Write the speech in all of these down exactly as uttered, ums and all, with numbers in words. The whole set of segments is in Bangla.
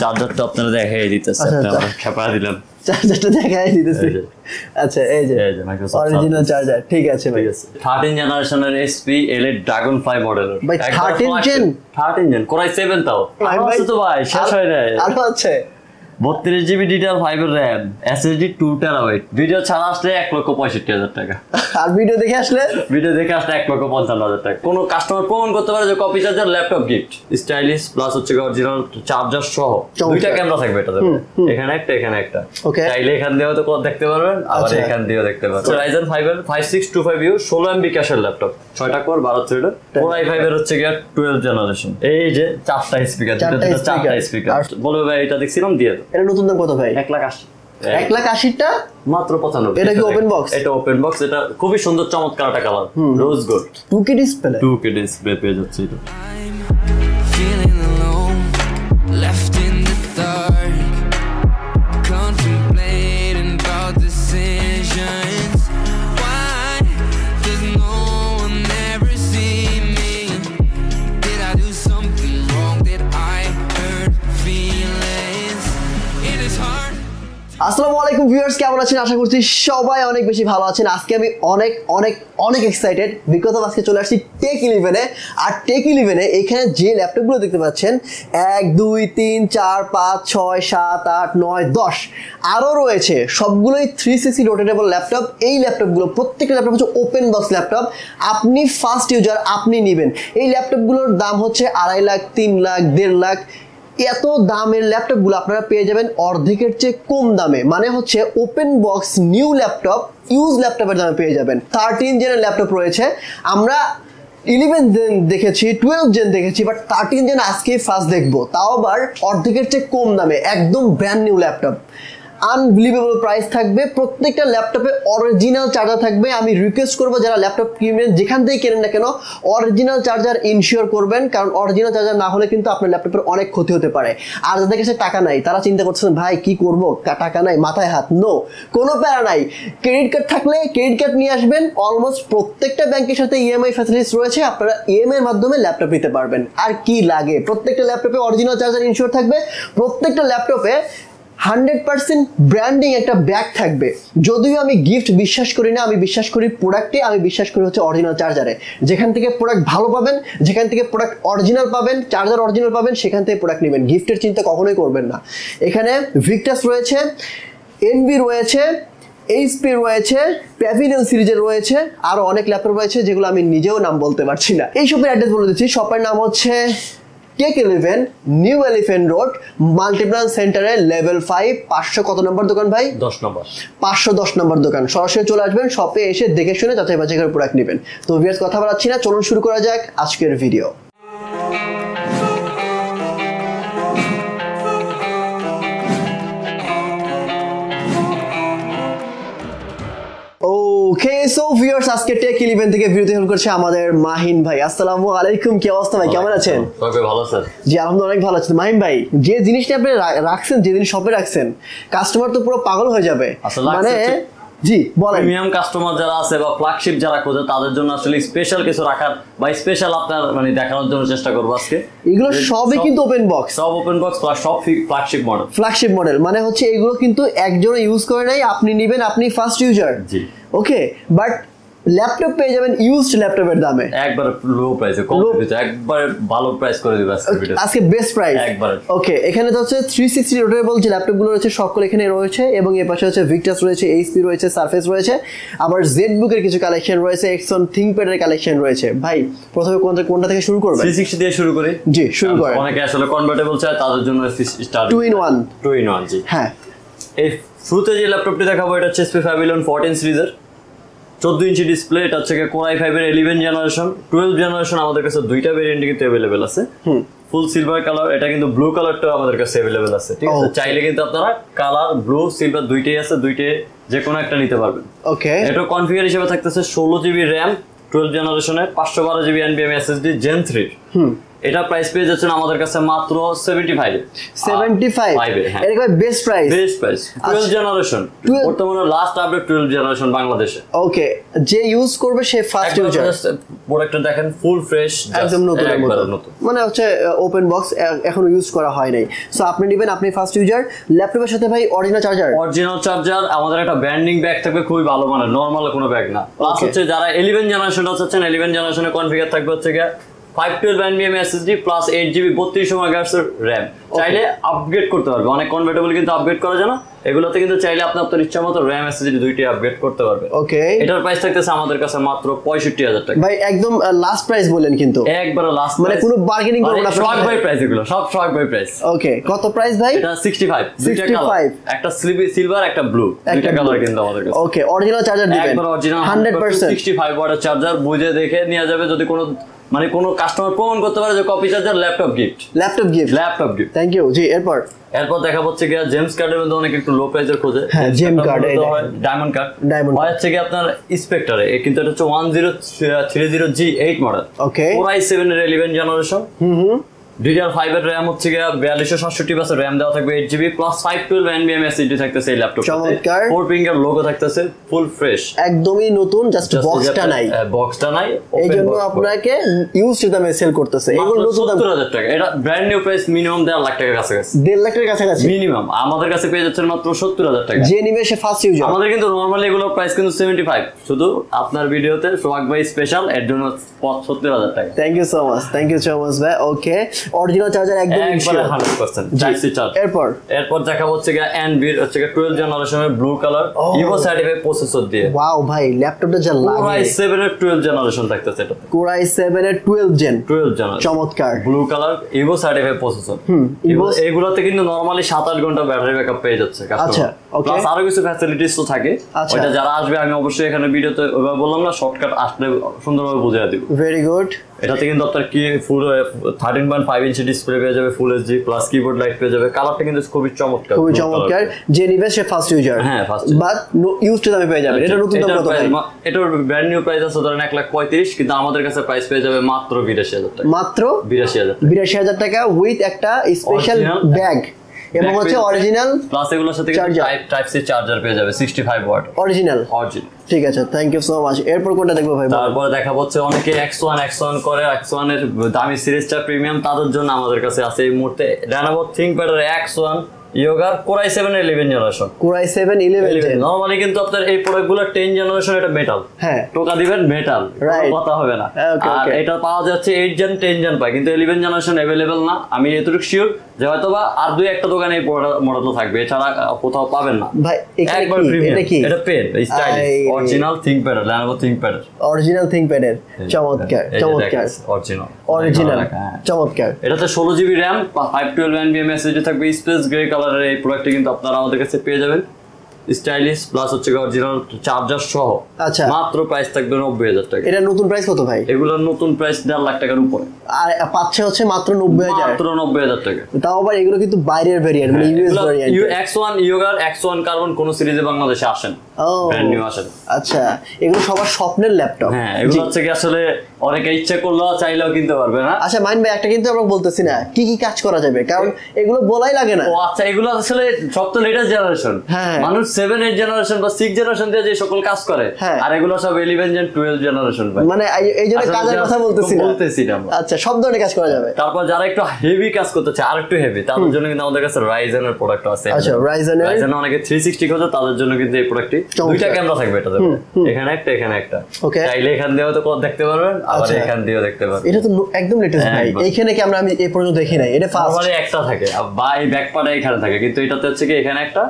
চার্জারটা আপনারা দেখাই দিতেছে, আমরা খেপা দিলাম চার্জারটা দেখাই দিতেছি। আচ্ছা এই যে এই যে মাইক্রোসফট অরিজিনাল চার্জার, ঠিক আছে ভাই। থার্টিন জেনারেশনের এসপি এলএ ড্রাগনফ্লাই মডেল ভাই, thirteen gen thirteen gen core i seven তাও আছে তো ভাই, শেষ হয় না আর আছে। বত্রিশ জিবি ডিডিআর ফাইভ এর RAM, S S D two terabyte, ভিডিও ছাড়া আসলে এক লক্ষ পঁয়ষট্টি হাজার টাকা, আর ভিডিও দেখে আসলে ভিডিও দেখে আসলে এক লক্ষ পঞ্চান্ন হাজার টাকা। কোন কাস্টমার প্রমাণ করতে পারে যে copy charger laptop gift stylish plus হচ্ছে অরিজিনাল চার্জার সহ দুইটা ক্যামেরা থাকবে এটাতে, এখানে একটা এখানে একটা। চাইলে এখান দিয়েও তো দেখতে পারবেন, আবার এখান দিয়েও দেখতে পারবেন। Ryzen five এর five six two five U sixteen M B ক্যাশের ল্যাপটop, ছয়টা core twelve thread, Core i five এর হচ্ছে গিয়া twelve জেনারেশন। এই যে চারটা স্পিকার, দুটো চারটা স্পিকার বলবে ভাই এটা দেখছিলাম দিয়ে। এটা নতুন দাম কত ভাই? এক লাখ আশি টা মাত্র পঁচানব্বই। এটা কি ওপেন বক্স? এটা ওপেন বক্স। এটা খুবই সুন্দর চমৎকার একটা colour, rose gold. Two K display two K display পেয়ে যাচ্ছে এটা। আসসালামু আলাইকুম ভিউয়ার্স, কেমন আছেন? আশা করছি সবাই অনেক বেশি ভালো আছেন। আজকে আমি অনেক অনেক অনেক এক্সাইটেড বিকজ অফ আজকে চলে আসছি টেক ইলেভেনে। আর টেক ইলেভেনে এখানে যে ল্যাপটপগুলো দেখতে পাচ্ছেন এক দুই তিন চার পাঁচ ছয় সাত আট নয় দশ আরও রয়েছে, সবগুলোই থ্রি সিক্সটি রোটেটেবল ল্যাপটপ। এই ল্যাপটপগুলো প্রত্যেকটা ল্যাপটপ হচ্ছে ওপেন বক্স ল্যাপটপ, আপনি ফার্স্ট ইউজার আপনি নেবেন। এই ল্যাপটপগুলোর দাম হচ্ছে আড়াই লাখ তিন লাখ দেড় লাখ, এত দামের ল্যাপটপগুলো আপনারা পেয়ে যাবেন অর্ধেকের চেয়ে কম দামে। মানে হচ্ছে open box new laptop use ল্যাপটপের দামে পেয়ে যাবেন। থার্টিন জেনের ল্যাপটপ রয়েছে, আমরা ইলেভেন জেন দেখেছি, টুয়েলভ জেন দেখেছি, বাট থার্টিন জেন আজকে ফার্স্ট দেখবো, তাও আবার অর্ধেকের চেয়ে কম দামে, একদম brand new laptop. Unbelievable price থাকবে, প্রত্যেকটা ল্যাপটপে অরিজিনাল চার্জার থাকবে। আমি রিকোয়েস্ট করবো যারা ল্যাপটপ কিনবেন যেখান থেকে কেনেন না কেন অরিজিনাল চার্জার ইনশিওর করবেন, কারণ অরিজিনাল চার্জার না হলে কিন্তু আপনার ল্যাপটপের অনেক ক্ষতি হতে পারে। আর যাদের কাছে টাকা নাই তারা চিন্তা করছেন ভাই কি করবো, টাকা নাই মাথায় হাত, নো, কোনো প্যারা নাই। ক্রেডিট কার্ড থাকলে ক্রেডিট কার্ড নিয়ে আসবেন, অলমোস্ট প্রত্যেকটা ব্যাংকের সাথে ইএমআই ফ্যাসিলিটিস রয়েছে, আপনারা ইএমআই এর মাধ্যমে ল্যাপটপ নিতে পারবেন। আর কি লাগে, প্রত্যেকটা ল্যাপটপে অরিজিনাল চার্জার ইনশিওর থাকবে, প্রত্যেকটা ল্যাপটপে হান্ড্রেড পার্সেন্ট ব্র্যান্ডিং একটা ব্যাগ থাকবে। যদিও আমি গিফট বিশ্বাস করি না, আমি বিশ্বাস করি প্রোডাক্টে, আমি বিশ্বাস করি হচ্ছে অরিজিনাল চার্জারে। যেখান থেকে প্রোডাক্ট ভালো পাবেন, যেখান থেকে প্রোডাক্ট অরিজিনাল পাবেন, চার্জার অরিজিনাল পাবেন, সেখান থেকে প্রোডাক্ট নেবেন, গিফটের চিন্তা কখনোই করবেন না। এখানে ভিক্টাস রয়েছে, এনভি রয়েছে, এইচপি রয়েছে, প্যাভিলিয়ন সিরিজের রয়েছে, আরও অনেক ল্যাপটপ রয়েছে যেগুলো আমি নিজেও নাম বলতে পারছি না। এইসবের অ্যাড্রেস বলে দিচ্ছি, শপের নাম হচ্ছে Tech Eleven, New Elephant Road, Multiplan সেন্টারে, লেভেল ফাইভ, পাঁচশো কত নম্বর দোকান ভাই? দশ নম্বর, পাঁচশো দশ নম্বর দোকান। সরাসরি চলে আসবেন, শপে এসে দেখে শুনে যাচাই বাছাই করে প্রোডাক্ট নেবেন। তো ভিউয়ার্স কথা বলাচ্ছি না, চলুন শুরু করা যাক আজকের ভিডিও। ওকে সো ভিউয়ার্স, আজকে টেক ইলেভেন থেকে ভিডিওতে হেল্প করছে আমাদের মাহিন ভাই। আসসালামু আলাইকুম, কি অবস্থা ভাই, কেমন আছেন? সবাই ভালো স্যার? জি আলহামদুলিল্লাহ অনেক ভালো আছেন। মাহিন ভাই, যে জিনিসটা আপনি রাখছেন, যে জিনিস শপে রাখছেন, কাস্টমার তো পুরো পাগল হয়ে যাবে। মানে জি বলেন, প্রিমিয়াম কাস্টমার যারা আছে বা ফ্ল্যাগশিপ যারা খোঁজে তাদের জন্য আসলে স্পেশাল কিছু রাখার বা স্পেশাল আপনার মানে দেখানোর জন্য চেষ্টা করব আজকে। এগুলো সবই কিন্তু ওপেন বক্স, সব ওপেন বক্স প্লাস সব ফ্ল্যাগশিপ মডেল। ফ্ল্যাগশিপ মডেল মানে হচ্ছে এগুলো কিন্তু একজন ইউজ করে নাই, আপনি নেবেন, আপনি ফার্স্ট ইউজার। জি ওকে, বাট ল্যাপটপ পেয়ে যাবেন ইউজড ল্যাপটপের দামে, একবার লো প্রাইসে, কম প্রাইসে, একবার ভালো প্রাইস করে দিব আজকে, আজকে বেস্ট প্রাইস একবার। ওকে, এখানে তো হচ্ছে থ্রি সিক্সটি রোটেবল যে ল্যাপটপগুলো রয়েছে সবগুলো এখানে রয়েছে, এবং এর পাশে হচ্ছে ভিক্টাস রয়েছে, এইচপি রয়েছে, সারফেস রয়েছে, আবার জেডবুক এর কিছু কালেকশন রয়েছে, এক্সন থিংকপ্যাড এর কালেকশন রয়েছে। ভাই প্রথমে কোনটা কোনটা থেকে শুরু করবেন? থ্রি সিক্সটি দিয়ে শুরু করি। জি শুরু করেন। অনেকে আসলে কনভার্টেবল চায়, তাদের জন্য start two in one two in one. জি হ্যাঁ, এই শুরুতে যে ল্যাপটপটি দেখাবো এটা হচ্ছে এসপি প্যাভিলিয়ন ফোরটিন সিরিজের চোদ্দ ইঞ্চি ডিসপ্লে। এটা হচ্ছে কোর আই ফাইভ এর ইলেভেন জেনারেশন, টুয়েলভ জেনারেশন আমাদের কাছে দুইটা ভেরিয়েন্ট কিন্তু অ্যাভেলেবেল আছে। ফুল সিলভার কালার, এটা কিন্তু ব্লু কালারটা আমাদের কাছে অ্যাভেলেবেল আছে। ঠিক আছে, চাইলে কিন্তু আপনারা কালার ব্লু সিলভার দুইটাই আছে, দুইটাই যে কোনো একটা নিতে পারবেন। ওকে, এটা কনফিগার হিসেবে থাকতেছে ষোলো জিবি র্যাম, টুয়েলভ জেনারেশনের, পাঁচশো বারো জিবি এনবিএম এসএসডি জেন থ্রি, এটা প্রাইস পেয়ে যাচ্ছেন আমাদের কাছে মাত্র পঁচাত্তর পঁচাত্তর এর হ্যাঁ একবার best price best price twelve generation বর্তমানে লাস্ট আপডেট টুয়েলভ জেনারেশন বাংলাদেশে ওকে যে ইউজ করবে সে ফার্স্ট ইউজার প্রোডাক্টটা দেখেন ফুল ফ্রেশ একদম নতুনের মতো মানে হচ্ছে ওপেন বক্স এখনো ইউজ করা হয় নাই সো আপনি নেবেন আপনি ফার্স্ট ইউজার ল্যাপটপের সাথে ভাই অরিজিনাল চার্জার অরিজিনাল চার্জার আমাদের একটা ব্যান্ডিং ব্যাগ থাকবে খুবই ভালো মানে নরমাল কোনো ব্যাগ না প্লাস হচ্ছে যারা এগারো জেনারেশন আছেন এগারো জেনারেশনে কনফিগার থাকবে হচ্ছে five twelve NVMe S S D plus eight G B thirty-two gigabyte RAM চাইলে আপগ্রেড করতে পারবে অনেক কনভার্টেবল কিন্তু আপগ্রেড করা যায় না এগুলোতে কিন্তু চাইলে আপনি আপনার ইচ্ছা মতো RAM S S D দুইটাই আপগ্রেড করতে পারবে ওকে এটার প্রাইস থাকতেছে আমাদের কাছে মাত্র পঁয়ষট্টি হাজার টাকা ভাই একদম লাস্ট প্রাইস বলেন কিন্তু একবার লাস্ট মানে কোনো বার্গেনিং করব না শর্ট বাই প্রাইস এগুলো সব শর্ট বাই প্রাইস ওকে কত প্রাইস ভাই এটা sixty-five দুইটা কালার একটা সিলভার একটা ব্লু দুইটা কালার কিন্তু আমাদের কাছে ওকে অরিজিনাল চার্জার দিবেন একবার original one hundred percent sixty-five watt charger বুঝে দেখে নিয়ে যাবে যদি কোনো মানে কোন কাস্টমার প্রমাণ করতে পারে যে copy charger laptop gift laptop gift laptop gift thank you জি এরপর এরপর দেখা হচ্ছে কি জেমস কার্ডের মধ্যে অনেক একটু লো প্রাইসের খোঁজে জেম কার্ড এটা ডায়মন্ড কার্ড ডায়মন্ড হয় হচ্ছে কি আপনার স্পেক্টরে কিন্তু এটা হচ্ছে ten thirty G eight মডেল ওকে core i seven এর eleven generation hmm hmm D D R five এর RAM হচ্ছে কি forty-two sixty-six RAM দেওয়া থাকবে eight G B plus five twelve NVMe S S D থাকতেছে এই ল্যাপটপে চমৎকার four finger logo থাকতেছে ফুল ফ্রেশ একদমই নতুন জাস্ট বক্সটা নাই বক্সটা নাই এইজন্য আপনাকে ইউজ দামে সেল করতেছে এগুলো সত্তর হাজার টাকা এটা ব্র্যান্ড নিউ প্রাইস মিনিমাম দেড় লাখ টাকার কাছাকাছি দেড় লাখ টাকার কাছাকাছি মিনিমাম আমাদের কাছে পেয়ে যাচ্ছেন মাত্র সত্তর হাজার টাকা যে নিবে সে ফার্স্ট ইউজার আমাদের কিন্তু নরমালি এগুলো প্রাইস কিন্তু seventy-five শুধু আপনার ভিডিওতে সোহাগ ভাই স্পেশাল এর জন্য সত্তর হাজার টাকা thank you so much thank you so much ভাই ওকে অরিজিনাল চার্জার একদম one hundred percent জাইসি চার্জ এরপর এরপর দেখা হচ্ছে কি এনবির হচ্ছে কি twelve জেনারেশনের blue colour Evo certified processor দিয়ে ওয়াও ভাই ল্যাপটপটা যা লাগে core i seven এর twelve জেনারেশন থাকতেছে এটা core i seven এর twelve জেন twelve জেনারেশন চমৎকার blue colour Evo certified processor hmm এইগুলাতে কিন্তু নরমালি seven eight ঘন্টা ব্যাটারি ব্যাকআপ পেয়ে যাচ্ছে আচ্ছা ওকে প্লাস আরো কিছু ফ্যাসিলিটিস তো থাকে ওটা যারা আসবে আমি অবশ্যই এখানে ভিডিওতে ওভাবে বললাম না শর্টকাট আসলে সুন্দরভাবে বুঝিয়ে দেব ভেরি গুড এটাতে কিন্তু আপনার কি full thirteen point five inch display পেয়ে যাবে full HD plus keyboard light পেয়ে যাবে কালারটা কিন্তু খুবই চমৎকার খুবই চমৎকার যে নিবে সে ফার্স্ট ইউজার হ্যাঁ ফার্স্ট বাট ইউজড দামে পেয়ে যাবে এটা নতুন দাম কত ভাই এটা ব্র্যান্ড নিউ প্রাইস আছে ধরেন one thirty-five কিন্তু আমাদের কাছে প্রাইস পেয়ে যাবে মাত্র eighty-two thousand টাকা মাত্র eighty-two thousand টাকা উইথ একটা স্পেশাল ব্যাগ এবং হচ্ছে অরিজিনাল প্লাস এগুলোর সাথে টাইপ টাইপ সি চার্জার পেয়ে যাবে sixty-five watt অরিজিনাল অরিজিনাল ঠিক আছে থ্যাঙ্ক ইউ সো মাচ এরপর কোনটা দেখবো ভাই তারপর দেখা হচ্ছে অনেকে X one X one করে X one এর দামি সিরিজটা প্রিমিয়াম তাদের জন্য আমাদের কাছে আছে এই মুহূর্তে Lenovo ThinkPad এর X one Yoga core i seven এর eleven generation core i seven eleven normally কিন্তু আপনার এই প্রোডাক্টগুলো ten জেনারেশন এটা মেটাল হ্যাঁ টোকা দিবেন মেটাল কথা হবে না আর এটা পাওয়া যাচ্ছে eight gen ten জেন পায় কিন্তু eleven জেনারেশন अवेलेबल না আমি এতটুকু শিওর যে হয়তোবা আর দুই একটা দোকানে এই মডেলটা থাকবে এছাড়া কোথাও পাবেন না ভাই একবার এটা কি এটা pen stylish original ThinkPad Lenovo ThinkPad original ThinkPad এর চমৎকার চমৎকার অরিজিনাল অরিজিনাল চমৎকার এটাতে sixteen G B RAM five twelve NVMe S S D থাকবে স্পেস গ্রে কালারের এই প্রোডাক্টটি কিন্তু আপনারা আমাদের কাছে পেয়ে যাবেন স্টাইলিশ প্লাস হচ্ছে অরিজিনাল চার্জার সহ আচ্ছা মাত্র প্রাইস থাকবে নব্বই হাজার টাকা এটা নতুন প্রাইস কত ভাই এগুলোর নতুন প্রাইস দেড় লাখ টাকার উপরে আর পাচ্ছে হচ্ছে মাত্র নব্বই হাজার মাত্র নব্বই হাজার টাকা তাও আবার এগুলো কিন্তু বাইরের ভেরিয়েন্ট মানে US variant X one Yoga X one Carbon কোন সিরিজে বাংলাদেশে আসেন ব্র্যান্ড নিউ আসেন আচ্ছা এগুলো সবার স্বপ্নের ল্যাপটপ হ্যাঁ এগুলো হচ্ছে কি আসলে অনেকে ইচ্ছে করলো চাইলেও কিনতে পারবে না আচ্ছা মাইন ভাই একটা কিন্তু আমরা বলতেছি না কি কি কাজ করা যাবে কারণ এগুলো বলাই লাগে না ও আচ্ছা এগুলো আসলে সব তো লেটেস্ট জেনারেশন হ্যাঁ মানুষ seven eight জেনারেশন বা six জেনারেশন দিয়ে যে সকল কাজ করে আর এগুলো সব eleven gen twelve জেনারেশন ভাই মানে এইজন্য কাজের কথা বলতেছি না বলতেছি না আচ্ছা সব ধরনের কাজ করা যাবে তারপর যারা একটু হেভি কাজ করতে চায় আর একটু হেভি তাদের জন্য কিন্তু আমাদের কাছে Ryzen এর প্রোডাক্ট আছে আচ্ছা Ryzen এর Ryzen অনেকে three sixty খোঁজে তাদের জন্য কিন্তু এই প্রোডাক্টটি দুইটা ক্যামেরা থাকবে এটাতে এখানে একটা এখানে একটা চাইলে এখান দিয়েও তো দেখতে পারবেন আবার এখান দিয়েও দেখতে পারবেন এটা তো একদম লেটেস্ট ভাই এইখানে কি আমরা আমি এই পর্যন্ত দেখি নাই এটা ফার্স্ট মানে একটা থাকে আর বাই ব্যাক পার্টে এখানে থাকে কিন্তু এটাতে হচ্ছে কি এখানে একটা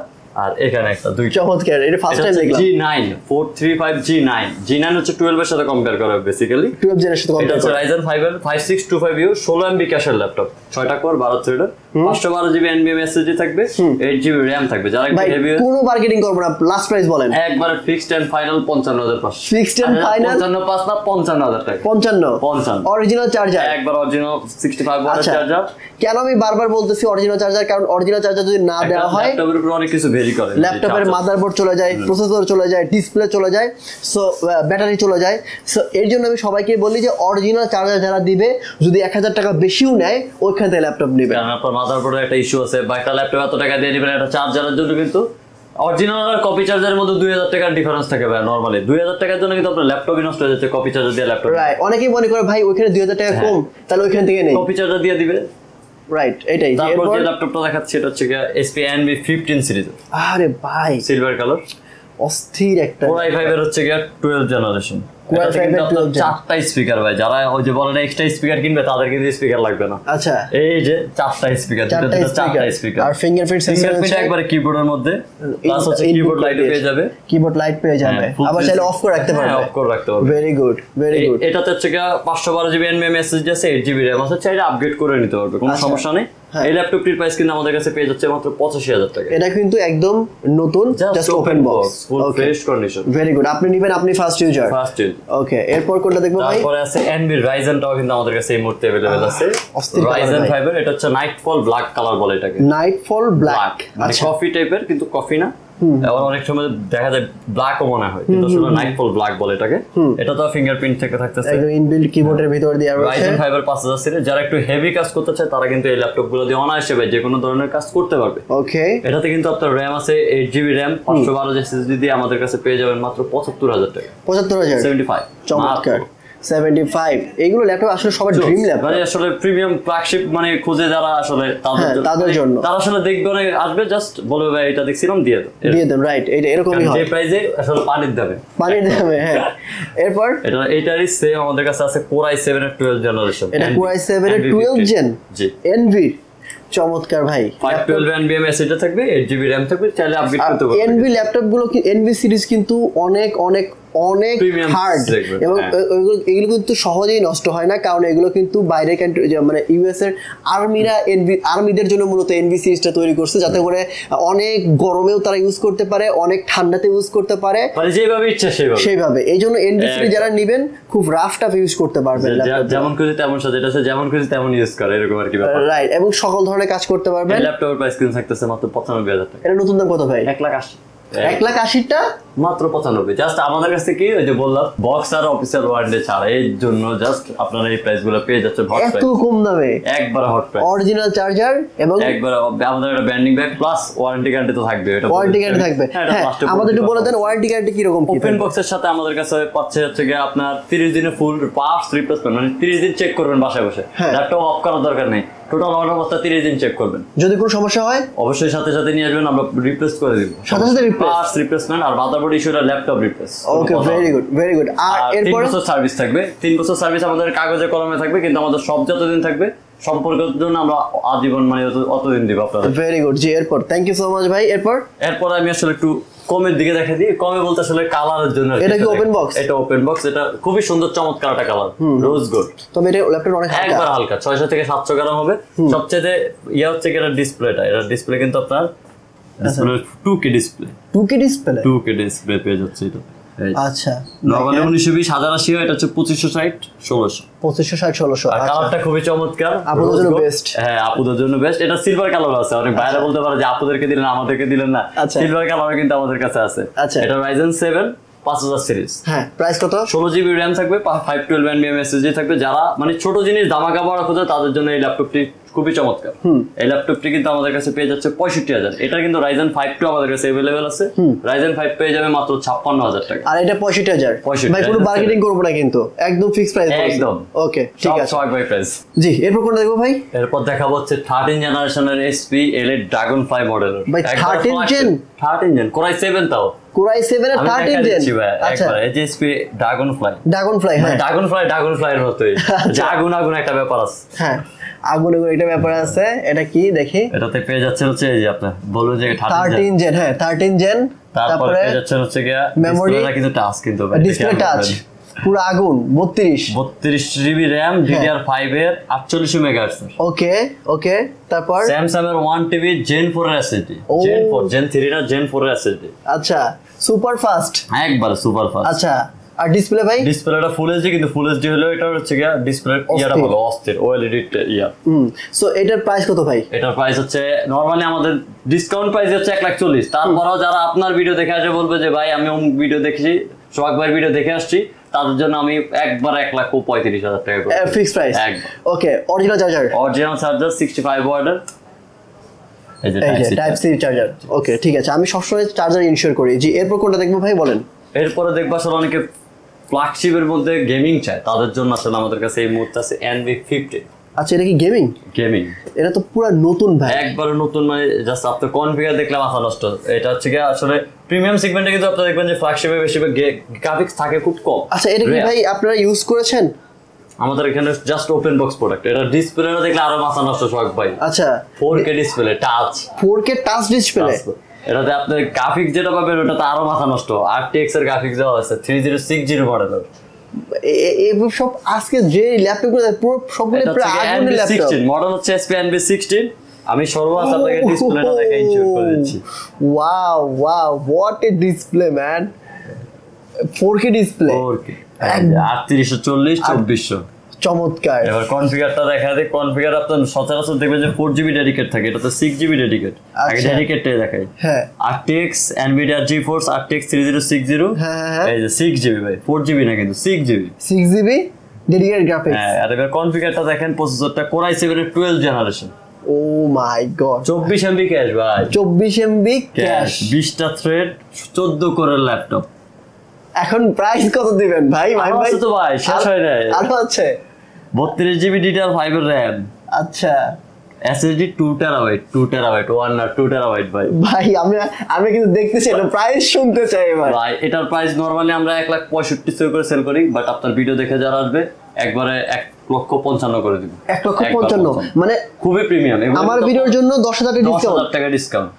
আর এখানে একটা দুই চমৎকার এটা ফার্স্ট টাইম দেখলাম G nine four three five G nine G nine হচ্ছে twelve এর সাথে কম্পেয়ার করা হবে বেসিক্যালি twelve জেনারেশনের সাথে কম্পেয়ার করা Ryzen five fifty-six twenty-five U sixteen M B ক্যাশের ল্যাপটপ six টা কোর twelve থ্রেডের five twelve জিবি এনবিএম এসএসডি থাকবে, eight জিবি RAM থাকবে। যারা একটু হেভি কোনো মার্কেটিং করব না, লাস্ট প্রাইস বলেন একবার ফিক্সড এন্ড ফাইনাল পঞ্চান্ন হাজার পাঁচশো। ফিক্সড এন্ড ফাইনাল পঞ্চান্ন না পঞ্চান্ন হাজার টাকা। পঞ্চান্ন পঞ্চান্ন অরিজিনাল চার্জার, একবার অরিজিনাল sixty-five ওয়াট চার্জার। কেন আমি বারবার বলতেছি অরিজিনাল চার্জার? কারণ অরিজিনাল চার্জার যদি না দেওয়া হয় ল্যাপটপের উপর অনেক কিছু ভেরি করে, ল্যাপটপের মাদারবোর্ড চলে যায়, প্রসেসর চলে যায়, ডিসপ্লে চলে যায়, সো ব্যাটারি চলে যায়। সো এর জন্য আমি সবাইকে বলি যে অরিজিনাল চার্জার যারা দিবে, যদি এক হাজার টাকা বেশিও নেয় ওইখান থেকে ল্যাপটপ নেবে। মাদারবোর্ডের একটা ইস্যু আছে, বা একটা ল্যাপটপ এত টাকা দিয়ে নেবেন একটা চার্জারের জন্য, কিন্তু অরিজিনাল আর কপি চার্জারের মধ্যে দুই হাজার টাকার ডিফারেন্স থাকে ভাই। নরমালি দুই হাজার টাকার জন্য কিন্তু আপনার ল্যাপটপই নষ্ট হয়ে যাচ্ছে কপি চার্জার দিয়ে ল্যাপটপ। রাইট, অনেকেই মনে করে ভাই ওখানে দুই হাজার টাকা কম, তাহলে ওখান থেকে নেই, কপি চার্জার দিয়ে দিবে। রাইট, এটাই। তারপর যে ল্যাপটপটা দেখাচ্ছি এটা হচ্ছে এইচপি এনভি fifteen সিরিজ। আরে ভাই সিলভার কালার অস্থির একটা। Core আই ফাইভ এর হচ্ছে twelve generation. Core i five এর চারটা স্পিকার ভাই, যারা ওই যে বলেন এক্সট্রা স্পিকার কিনবে তাদের কিন্তু স্পিকার লাগবে না। আচ্ছা, এই যে চারটা স্পিকার, চারটা স্পিকার আর ফিঙ্গারপ্রিন্ট সেন্সর আছে একবারে কিবোর্ডের মধ্যে, প্লাস হচ্ছে কিবোর্ড লাইট পেয়ে যাবে, কিবোর্ড লাইট পেয়ে যাবে, আবার চাইলে অফ করে রাখতে পারবে, অফ করে রাখতে পারবে। Very good, very good. এটাতে হচ্ছে five twelve জিবি এনবিএম এসএসডি আছে, eight জিবি RAM আছে, চাইলে আপগ্রেড করে নিতে পারবে, কোনো সমস্যা নেই। এই ল্যাপটপটির প্রাইস কিন্তু আমাদের কাছে পেয়ে যাচ্ছে মাত্র পঁচাশি হাজার টাকা। এটা কিন্তু একদম নতুন, just open box, full fresh condition. Very good, আপনি নেবেন, আপনি first user, first use. Okay, এরপর কোনটা দেখব ভাই? তারপরে আছে এনভি রাইজেন টা, কিন্তু আমাদের কাছে এই মুহূর্তে अवेलेबल আছে রাইজেন five এর। এটা হচ্ছে নাইটফল ব্ল্যাক কালার বলে এটাকে, নাইটফল ব্ল্যাক, মানে কফি টাইপের কিন্তু কফি না, আবার অনেক সময় দেখা যায় ব্ল্যাকও মনে হয়, কিন্তু আসলে নাইটফল ব্ল্যাক বলে এটাকে। এটা তো ফিঙ্গারপ্রিন্ট থেকে থাকতেছে, একদম ইনবিল্ট কিবোর্ডের ভিতর দিয়ে আছে। রাইজেন five এর five thousand সিরিজ, যারা একটু হেভি কাজ করতে চায় তারা কিন্তু এই ল্যাপটপগুলো দিয়ে অনায়াসে যে কোনো ধরনের কাজ করতে পারবে। ওকে, এটাতে কিন্তু আপনার RAM আছে eight GB RAM, five twelve SSD দিয়ে আমাদের কাছে পেয়ে যাবেন মাত্র পঁচাত্তর হাজার টাকা। পঁচাত্তর হাজার পঁচাত্তর হাজার, চমৎকার। seventy-five এগুলো ল্যাপটপ আসলে সবার ড্রিম ল্যাপটপ, মানে আসলে প্রিমিয়াম ফ্ল্যাগশিপ মানে খোঁজে যারা, আসলে তাদের জন্য, তারা আসলে দেখবে না, আসবে জাস্ট বলবে ভাই এটা দেখছিলাম দিয়ে দাও, দিয়ে দাও। রাইট, এটা এরকমই হয়, যে প্রাইসে আসলে পানির দামে, পানির দামে। হ্যাঁ, এরপর এটা এটারই সেম আমাদের কাছে আছে Core আই সেভেন এর twelve জেনারেশন। এটা Core আই সেভেন এর twelve জেন জি এনভি, চমৎকার ভাই। five twelve এনবিএম এসএসডি থাকবে, eight জিবি RAM থাকবে, চাইলে আপডেট করতে পারবে। এনভি ল্যাপটপগুলো কি এনভি সিরিজ কিন্তু অনেক অনেক অনেক হার্ড, এবং এগুলো কিন্তু সহজেই নষ্ট হয় না, কারণ এগুলো কিন্তু বাইরে মানে ইউএস এর আর্মিরা এনভি আর্মিদের জন্য মূলত এনভি সিরিজটা তৈরি করছে, যাতে করে অনেক গরমেও তারা ইউজ করতে পারে, অনেক ঠান্ডাতে ইউজ করতে পারে, মানে যেভাবে ইচ্ছা সেভাবে সেভাবে। এই জন্য এনভি সিরিজ যারা নেবেন খুব রাফ টাফ ইউজ করতে পারবেন, যেমন খুশি তেমন সাজাতে, যেমন খুশি তেমন ইউজ করে, এরকম আর কি ব্যাপার। রাইট, এবং সকল ধরনের কাজ করতে পারবেন। ল্যাপটপের প্রাইস কিন্তু থাকতেছে মাত্র পঁচানব্বই হাজার টাকা। এটা নতুন দাম কত ভাই? এক লাখ আশি। এক লাখ আশিটা মাত্র পঁচানব্বই। জাস্ট আমাদের কাছে কি ওই যে বললাম বক্স আর অফিসিয়াল ওয়ারেন্টি ছাড়া, এর জন্য জাস্ট আপনারা এই প্রাইসগুলো পেয়ে যাচ্ছে হট প্রাইস, এত কম দামে একবার হট প্রাইস, অরিজিনাল চার্জার এবং একবার আমাদের একটা branding bag, plus warranty guarantee তো থাকবে। এটা ওয়ারেন্টি গ্যারান্টি থাকবে। হ্যাঁ, আমাদের একটু বলে দেন ওয়ারেন্টি গ্যারান্টি কি রকম? ওপেন বক্সের সাথে আমাদের কাছে পাচ্ছে হচ্ছে কি আপনার তিরিশ দিনে ফুল পার্টস রিপ্লেসমেন্ট, মানে তিরিশ দিন চেক করবেন বাসায় বসে, ল্যাপটপ অফ করার দরকার নেই, টোটাল অন অবস্থা তিরিশ দিন চেক করবেন, যদি কোনো সমস্যা হয় অবশ্যই সাথে সাথে নিয়ে আসবেন, আমরা রিপ্লেস করে দেব সাথে সাথে, পার্টস রিপ্লেসমেন্ট আর মাদারবোর্ড ইস্যুটা laptop replace. Okay, very good, very good. আর এরপর তিন বছর সার্ভিস থাকবে, তিন বছর সার্ভিস আমাদের কাগজে কলমে থাকবে, কিন্তু আমাদের সব যতদিন থাকবে সম্পর্কের জন্য আমরা আজীবন মানে অতদিন দিব আপনাদের। ভেরি গুড জি, এরপর থ্যাংক ইউ সো মাচ ভাই। এরপর এরপর আমি আসলে একটু কমের দিকে দেখা দিই, কমে বলতে আসলে কালারের জন্য। এটা কি ওপেন বক্স? এটা ওপেন বক্স, এটা খুবই সুন্দর চমৎকার একটা কালার, রোজ গোল্ড। তবে এটা ল্যাপটপ অনেক হালকা, একবার হালকা ছয়শ থেকে সাতশ গ্রাম হবে। সবচেয়ে ইয়া হচ্ছে এটা ডিসপ্লেটা, এটা ডিসপ্লে কিন্তু আপনার display two K display, two K display, two K display পেয়ে যাচ্ছে এটা। আচ্ছা, নরমালি উনিশশো বিশ হাজার আশি, এটা হচ্ছে পঁচিশশো ষাট ষোলশো পঁচিশশো ষাট ষোলশো। আর কালারটা খুবই চমৎকার, আপুদের জন্য বেস্ট। হ্যাঁ, আপুদের জন্য বেস্ট। এটা সিলভার কালার আছে, অনেক ভাইরা বলতে পারে যে আপুদেরকে দিলেন আমাদেরকে দিলেন না, সিলভার কালার কিন্তু আমাদের কাছে আছে। আচ্ছা, এটা Ryzen seven five thousand series. হ্যাঁ, প্রাইস কত? ষোল জিবি RAM থাকবে, five twelve এনবিএম এসএসডি থাকবে। যারা মানে ছোট জিনিস দামাকা বড় খোঁজে তাদের জন্য এই ল্যাপটপটি খুবই চমৎকার। এই ল্যাপটপটি কিন্তু আমাদের কাছে পেয়ে যাচ্ছে পঁয়ষট্টি হাজার। এটা কিন্তু Ryzen five two আমাদের কাছে अवेलेबल আছে, Ryzen five পেয়ে যাবে মাত্র ছাপ্পান্ন হাজার টাকা, আর এটা পঁয়ষট্টি হাজার। ভাই কোনো মার্কেটিং করব না কিন্তু, একদম ফিক্সড প্রাইস একদম। ওকে, ঠিক আছে, সব ভাই প্রাইস জি। এরপর কোনটা দেখব ভাই? এরপর দেখাবো হচ্ছে thirteen জেনারেশনের H P এলএ Dragonfly মডেল। ভাই thirteen gen, thirteen gen Core i seven তাও, Core i seven এর thirteen জেন। আচ্ছা, এই যে H P Dragonfly, Dragonfly হ্যাঁ, Dragonfly Dragonfly এর মতই জাগুন আগুন একটা ব্যাপার আছে। হ্যাঁ, আগুন আগুন একটা ব্যাপার আছে। এটা কি দেখি? এটাতে পেয়ে যাচ্ছে হচ্ছে এই যে আপনারা বলবো যে thirteen জেন। হ্যাঁ, thirteen জেন। তারপরে পেয়ে যাচ্ছে হচ্ছে কি মেমোরি, এটা কিন্তু টাচ কিন্তু ডিসপ্লে টাচ। পুরো আগুন বত্রিশ GB RAM D D R five এর আটচল্লিশ মেগাহার্টজ ওকে ওকে তারপর Samsung এর one T B Gen four এর S S D Gen four Gen three না Gen four এর S S D আচ্ছা সুপার ফাস্ট একবার সুপার ফাস্ট আচ্ছা আর ডিসপ্লে ভাই ডিসপ্লেটা ফুল এইচডি কিন্তু ফুল এইচডি হলো এটা হচ্ছে কি ডিসপ্লে ইয়াটা ভালো অস্থির ওএলইডি ইয়া হুম সো এটার প্রাইস কত ভাই এটার প্রাইস হচ্ছে নরমালি আমাদের ডিসকাউন্ট প্রাইস হচ্ছে এক লাখ চল্লিশ তারপরও যারা আপনার ভিডিও দেখে আসে বলবে যে ভাই আমি ওম ভিডিও দেখেছি সোয়াকবার ভিডিও দেখে আসছি তার জন্য আমি একবার এক লাখ পঁয়ত্রিশ হাজার টাকা করে fix price okay original charger original charger sixty-five ওয়াটের এই যে টাইপ সি চার্জার ওকে ঠিক আছে আমি সবসময় চার্জার ইনশিওর করি জি এরপর কোনটা দেখব ভাই বলেন এরপর দেখবা সব অনেকে ফ্ল্যাগশিপের মধ্যে গেমিং চাই তাদের জন্য আসলে আমাদের কাছে এই মুহূর্তে আছে N V fifty আচ্ছা এটা কি গেমিং গেমিং এটা তো পুরো নতুন ভাই একবার নতুন মানে জাস্ট আপনি কনফিগার দেখলাম আশা নষ্ট এটা হচ্ছে কি আসলে প্রিমিয়াম সেগমেন্টে কিন্তু আপনি দেখবেন যে ফ্ল্যাগশিপে বেশি গ্রাফিক্স থাকে খুব কম আচ্ছা এটা কি ভাই আপনারা ইউজ করেছেন আমাদের এখানে জাস্ট ওপেন বক্স প্রোডাক্ট এটা ডিসপ্লেটা দেখলে আরো মাথা নষ্ট শক ভাই আচ্ছা four K display touch four K touch display এটাতে আপনার গ্রাফিক্স যেটা পাবেন ওটাতে আরো মাথা নষ্ট R T X এর গ্রাফিক্স দেওয়া আছে three thousand sixty মডেলের এই সব আজকে যে ল্যাপটপগুলো পুরো সবগুলো প্রায় আগুনের ল্যাপটপ মডেল হচ্ছে H P N V sixteen আমি সর্বশেষ আপনাদের ডিসপ্লেটা দেখে ইনশিওর করে দিচ্ছি wow wow what a display man four K display four K আটত্রিশশো চল্লিশ চব্বিশশো চমৎকার এবার কনফিগারটা দেখা দেখ কনফিগার আপনারা সচরাচর দেখবেন যে four G B ডেডিকেট থাকে এটা তো six G B ডেডিকেট আগে ডেডিকেটটাই দেখাই হ্যাঁ R T X NVIDIA GeForce R T X thirty sixty হ্যাঁ এই যে six G B ভাই four G B না কিন্তু six G B six G B dedicate graphics হ্যাঁ আর এবার কনফিগারটা দেখেন প্রসেসরটা Core seven এর twelve generation oh my god twenty-four M B cache ভাই twenty-four M B cache twenty টা থ্রেড চোদ্দ কোরের ল্যাপটপ এখন প্রাইস কত দিবেন ভাই ভাই ভাই তো ভাই শেষ হয় না আর আছে thirty-two G B D D R five এর RAM আচ্ছা S S D two terabyte two terabyte one two terabyte ভাই ভাই আমরা আমরা কিন্তু দেখতেছি এটা প্রাইস শুনতে চাই ভাই ভাই এটার প্রাইস নরমালি আমরা এক লাখ পঁয়ষট্টি করে সেল করি বাট আপনার ভিডিও দেখে যারা আসবে একবারে এক লক্ষ পঞ্চান্ন করে দিব এক লক্ষ পঞ্চান্ন মানে খুবই প্রিমিয়াম আমার ভিডিওর জন্য দশ হাজার টাকা ডিসকাউন্ট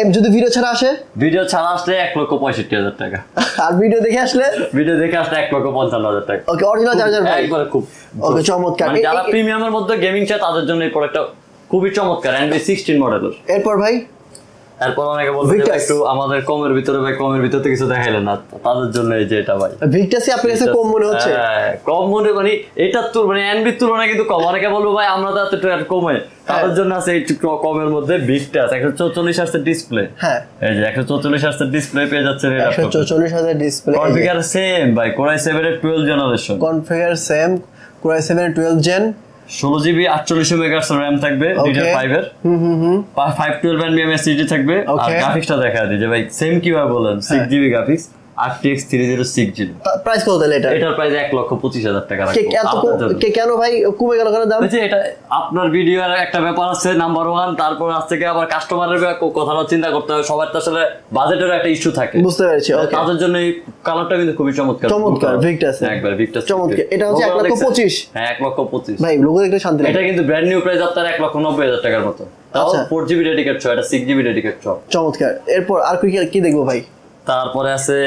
এম যদি ভিডিও ছাড়া আসে ভিডিও ছাড়া আসলে এক লক্ষ পঁয়ষট্টি হাজার টাকা আর ভিডিও দেখে আসলে ভিডিও দেখে আসলে এক লক্ষ পঞ্চান্ন হাজার টাকা ওকে অরিজিনাল চার্জার ভাই একবার খুব ওকে চমৎকার মানে যারা প্রিমিয়ামের মধ্যে গেমিং চায় তাদের জন্য এই প্রোডাক্টটা খুবই চমৎকার N V sixteen মডেলের এরপর ভাই এরপর অনেকে বলবে একটু আমাদের কমের ভিতরে ভাই কমের ভিতরে কিছু দেখাইলেন না তাদের জন্য এই যে এটা ভাই ভিক্টাসি আপনার কাছে কম মনে হচ্ছে কম মনে মানে এটা তো মানে N V তুলনায় কিন্তু কম অনেকে বলবো ভাই আমরা তো এত কমে তার জন্য আছে এই কমের মধ্যে বিগটা আছে একশো চৌচল্লিশ হার্টজ ডিসপ্লে হ্যাঁ এই যে একশো চৌচল্লিশ হার্টজ ডিসপ্লে পেয়ে যাচ্ছেন এই ল্যাপটপ একশো চৌচল্লিশ হার্টজ ডিসপ্লে কনফিগার সেম ভাই Core seven এর twelve generation configure same Core seven এর twelve জেন ষোল জিবি আটচল্লিশ মেগাহার্টজ RAM থাকবে D D R five এর হুম হুম হুম five twelve N B M S S D থাকবে আর গ্রাফিক্সটা দেখা দিই যে ভাই সেম কিভাবে বলেন six G B graphics R T X thirty sixty price কত তাহলে এটা এটার প্রাইস এক লক্ষ পঁচিশ হাজার টাকা রাখো কে কেন ভাই কমে গেল কেন দাম আচ্ছা এটা আপনার ভিডিওর একটা ব্যাপার আছে নাম্বার ওয়ান তারপর আজকে আবার কাস্টমারের কথাটা চিন্তা করতে হয় সবার তো আসলে বাজেটের একটা ইস্যু থাকে বুঝতে পারছি ওকে তাদের জন্য এই কালারটা কিন্তু খুবই চমৎকার চমৎকার ভিক্টাস একবার ভিক্টাস চমৎকার এটা হচ্ছে এক লক্ষ পঁচিশ হ্যাঁ এক লক্ষ পঁচিশ ভাই লোগো দেখলে শান্তি লাগে এটা কিন্তু ব্র্যান্ড নিউ প্রাইস আপনার এক লক্ষ নব্বই হাজার টাকার মতো তাও four G B ডেডিকেট ছ এটা six G B ডেডিকেট ছ চমৎকার এরপর আর কি কি দেখবো ভাই তারপরে আছে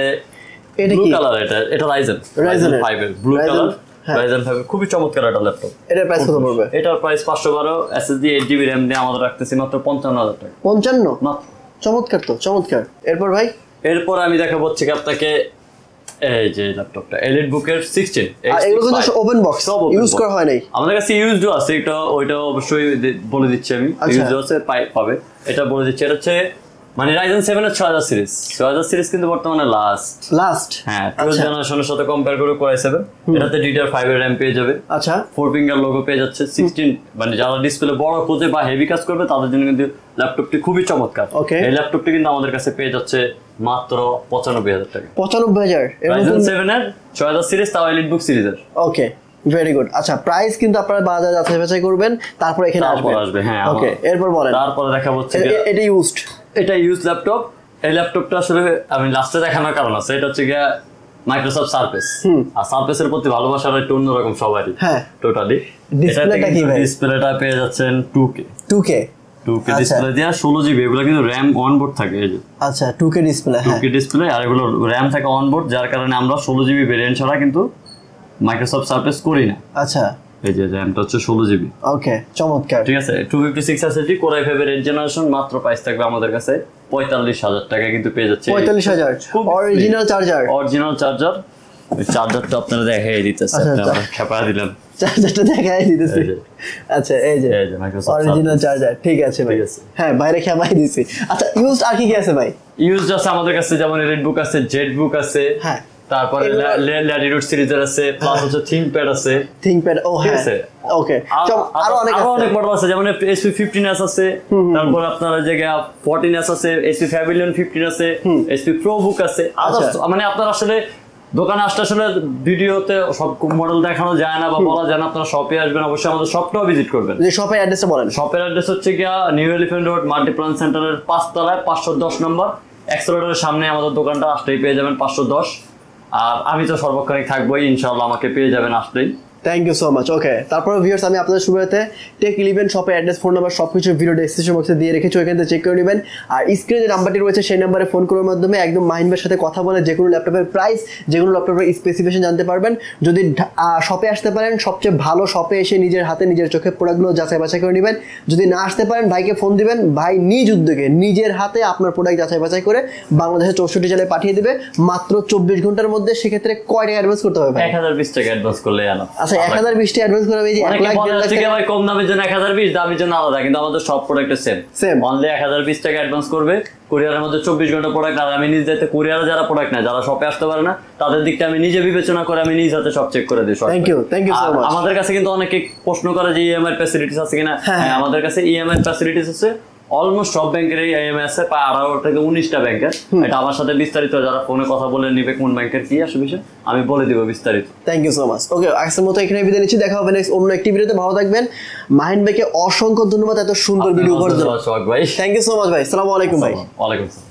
এটা কি কালার এটা এটা Ryzen Ryzen five এর ব্লু কালার Ryzen five খুবই চমৎকার একটা ল্যাপটপ এটার প্রাইস কত পড়বে এটার প্রাইস পাঁচশো বারো S S D eight G B RAM দিয়ে আমরা রাখতেছি মাত্র পঞ্চান্ন হাজার টাকা পঞ্চান্ন না চমৎকার তো চমৎকার এরপর ভাই এরপর আমি দেখাবো ঠিক আপনাকে এই যে ল্যাপটপটা Elite Book এর sixteen আর এগুলো কিন্তু ওপেন বক্স ইউজ করা হয় নাই আমাদের কাছে ইউজড আছে এটা ওইটা অবশ্যই বলে দিচ্ছি আমি ইউজড আছে পাবে এটা বলে দিচ্ছি এটা হচ্ছে মানে Ryzen seven এর six thousand series six thousand series কিন্তু বর্তমানে লাস্ট লাস্ট হ্যাঁ twelve জেনারেশনের সাথে কম্পেয়ার করে Core seven এটাতে D D R five এর RAM পেয়ে যাবে আচ্ছা four finger logo পেয়ে যাচ্ছে sixteen মানে যারা ডিসপ্লে বড় খুঁজে বা হেভি কাজ করবে তাদের জন্য কিন্তু ল্যাপটপটি খুবই চমৎকার এই ল্যাপটপটি কিন্তু আমাদের কাছে পেয়ে যাচ্ছে মাত্র পঁচানব্বই হাজার টাকা পঁচানব্বই হাজার Ryzen seven এর six thousand সিরিজ তাও Elite Book সিরিজের ওকে ভেরি গুড আচ্ছা প্রাইস কিন্তু আপনারা বাজারে যাচাই বাছাই করবেন তারপর এখানে আসবে হ্যাঁ ওকে এরপর বলেন তারপরে দেখা হচ্ছে এটা ইউজড এটা ইউজ ল্যাপটপ এই ল্যাপটপটা আসলে আমি লাস্টে দেখানোর কারণ আছে এটা হচ্ছে গিয়া মাইক্রোসফট সারফেস আর সারফেসের প্রতি ভালোবাসাটা একটু অন্যরকম সবারই হ্যাঁ টোটালি ডিসপ্লেটা কি ভাই ডিসপ্লেটা পেয়ে যাচ্ছেন two K two K display দিয়া ষোল জিবি এগুলা কিন্তু RAM অন বোর্ড থাকে এই যে আচ্ছা two K ডিসপ্লে হ্যাঁ two K ডিসপ্লে আর এগুলো RAM থাকে অন বোর্ড যার কারণে আমরা ষোল জিবি ভেরিয়েন্ট ছাড়া কিন্তু Microsoft Surface করি না আচ্ছা এই যে RAM টা হচ্ছে ষোলো জিবি ওকে চমৎকার ঠিক আছে দুইশো ছাপ্পান্ন আছে জি Core আই ফাইভ এর জেনারেশন মাত্র প্রাইস থাকবে আমাদের কাছে পঁয়তাল্লিশ হাজার টাকা কিন্তু পেয়ে যাচ্ছে পঁয়তাল্লিশ হাজার অরিজিনাল চার্জার অরিজিনাল চার্জার চার্জারটা আপনারা দেখাই দিতেছে আমরা খেপা দিলাম চার্জারটা দেখাই দিতেছি আচ্ছা এই যে এই যে Microsoft অরিজিনাল চার্জার ঠিক আছে ভাই হ্যাঁ বাইরে খেপাই দিছি আচ্ছা ইউজড আর কি কি আছে ভাই ইউজড আছে আমাদের কাছে যেমন রেডবুক আছে জেটবুক আছে হ্যাঁ তারপরে ল্যাটিটিউড সিরিজের আছে প্লাস হচ্ছে থিংকপ্যাড আছে থিংকপ্যাড ও হ্যাঁ ওকে আর অনেক আছে অনেক বড় আছে যেমন এইচপি ফিফটিন এস আছে তারপর আপনারা জায়গা ফোরটিন এস আছে এইচপি প্যাভিলিয়ন ফিফটিন আছে এইচপি প্রোবুক আছে মানে আপনারা আসলে দোকানে আসলে আসলে ভিডিওতে সব মডেল দেখানো যায় না বা বলা যায় না আপনারা শপে আসবেন অবশ্যই আমাদের শপটাও ভিজিট করবেন যে শপের অ্যাড্রেসটা বলেন শপের অ্যাড্রেস হচ্ছে গিয়া নিউ এলিফ্যান্ট রোড মাল্টিপ্লান সেন্টারের পাঁচ তলায় পাঁচশো দশ নম্বর এক্সেলেটরের সামনে আমাদের দোকানটা আসলেই পেয়ে যাবেন পাঁচশো দশ আর আমি তো সর্বক্ষণিক থাকবই ইনশাআল্লাহ আমাকে পেয়ে যাবেন আসলেই Thank you so much. Okay. তারপর ভিউয়ার্স আমি আপনাদের শুভেচ্ছা টেক ইলেভেন শপের অ্যাড্রেস ফোন নাম্বার সবকিছু ভিডিও ডেসক্রিপশন বক্সে দিয়ে রেখেছি ওখানে চেক করে নেবেন আর স্ক্রিনে যে নাম্বারটি রয়েছে সেই নম্বরে ফোন করার মাধ্যমে একদম মাহিনবের সাথে কথা বলে যে কোনো ল্যাপটপের প্রাইস যে কোনো ল্যাপটপের স্পেসিফিকেশন জানতে পারবেন যদি শপে আসতে পারেন সবচেয়ে ভালো শপে এসে নিজের হাতে নিজের চোখে প্রোডাক্টগুলো যাচাই বাছাই করে নেবেন যদি না আসতে পারেন ভাইকে ফোন দিবেন ভাই নিজ উদ্যোগে নিজের হাতে আপনার প্রোডাক্ট যাচাই বাছাই করে বাংলাদেশে চৌষট্টি জেলায় পাঠিয়ে দেবে মাত্র চব্বিশ ঘন্টার মধ্যে সেক্ষেত্রে কয় টাকা অ্যাডভান্স করতে হবে এক হাজার বিশ টাকা অ্যাডভান্স করলে জানো এক হাজার বিশ টাকা অ্যাডভান্স করাবে যে এক লাখ টাকা ভাই কম দামের জন্য এক হাজার বিশ দামের জন্য আলাদা কিন্তু আমাদের সব প্রোডাক্টে সেম সেম অনলি এক হাজার বিশ টাকা অ্যাডভান্স করবে কুরিয়ারের মধ্যে চব্বিশ ঘন্টা প্রোডাক্ট আর আমি নিজে যেতে কুরিয়ারে যারা প্রোডাক্ট না যারা শপে আসতে পারে না তাদের দিকটা আমি নিজে বিবেচনা করে আমি নিজে হাতে সব চেক করে দিই thank you thank you so much আমাদের কাছে কিন্তু অনেকে প্রশ্ন করে যে ইএমআই ফ্যাসিলিটিস আছে কিনা হ্যাঁ আমাদের কাছে ইএমআই ফ্যাসিলিটিস আছে অলমোস্ট সব ব্যাংকের ইএমআই আছে প্রায় আঠারো থেকে উনিশটা ব্যাংকের এটা আমার সাথে বিস্তারিত যারা ফোনে কথা বলে নেবে কোন ব্যাংকের কি আসবে বিষয় আমি বলে দেব বিস্তারিত thank you so much okay আজকের মতো এখানে বিদায় নিচ্ছি দেখা হবে নেক্সট অন্য একটি ভিডিওতে ভালো থাকবেন মাহিন ভাইকে অসংখ্য ধন্যবাদ এত সুন্দর ভিডিও করার জন্য ভাই থ্যাংক ইউ সো মাচ ভাই আসসালামু আলাইকুম ভাই ওয়া আলাইকুম